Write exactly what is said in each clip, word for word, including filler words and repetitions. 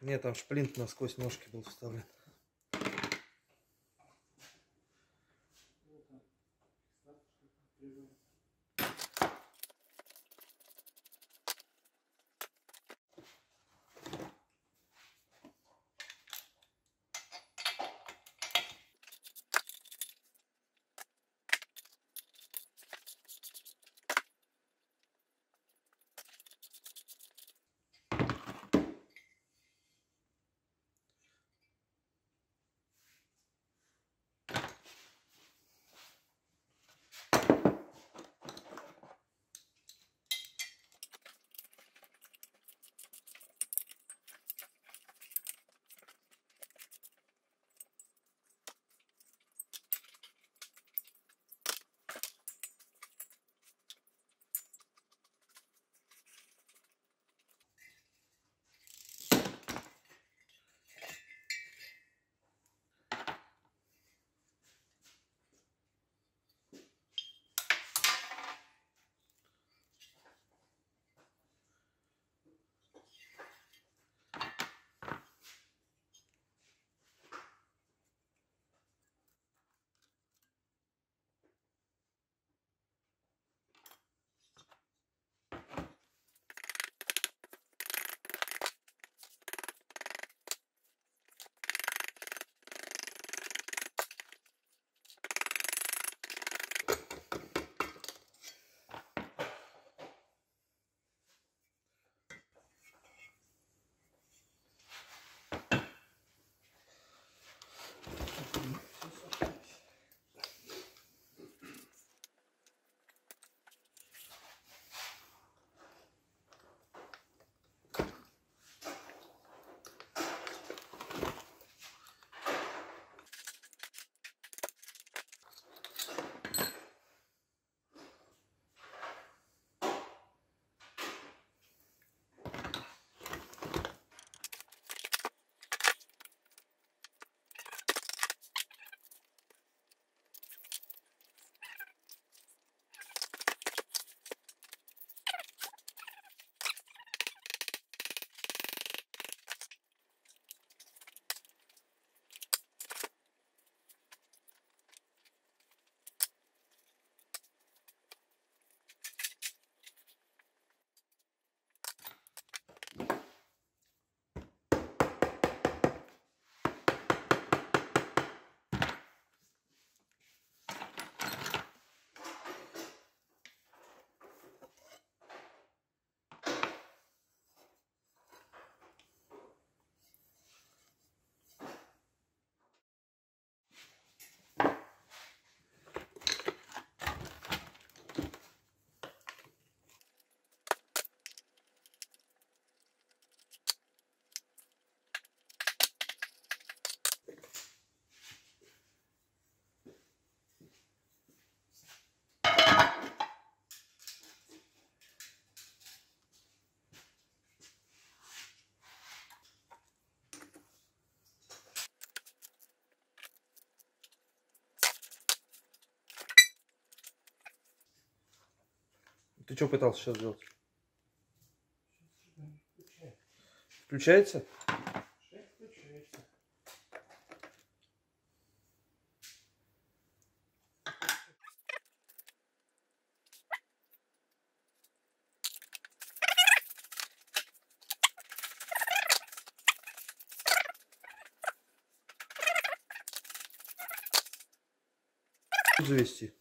Нет, там шплинт насквозь ножки был вставлен. Ты что пытался сейчас сделать? Включается? Включается. Завести.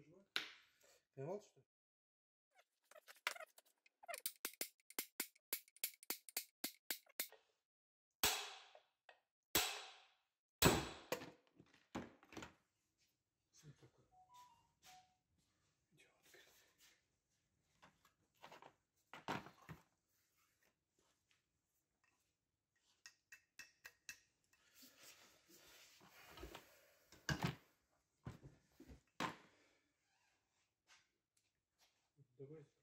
ты жива? Понимал, что ли? Что такое? Идиот, говорит. Давай.